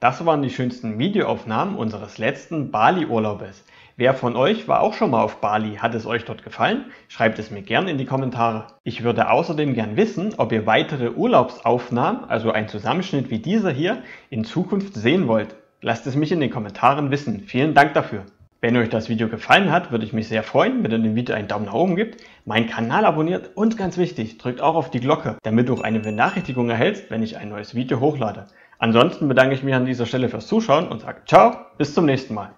Das waren die schönsten Videoaufnahmen unseres letzten Bali-Urlaubes. Wer von euch war auch schon mal auf Bali? Hat es euch dort gefallen? Schreibt es mir gern in die Kommentare. Ich würde außerdem gern wissen, ob ihr weitere Urlaubsaufnahmen, also einen Zusammenschnitt wie dieser hier, in Zukunft sehen wollt. Lasst es mich in den Kommentaren wissen. Vielen Dank dafür. Wenn euch das Video gefallen hat, würde ich mich sehr freuen, wenn ihr dem Video einen Daumen nach oben gibt, meinen Kanal abonniert und ganz wichtig, drückt auch auf die Glocke, damit du auch eine Benachrichtigung erhältst, wenn ich ein neues Video hochlade. Ansonsten bedanke ich mich an dieser Stelle fürs Zuschauen und sage ciao, bis zum nächsten Mal.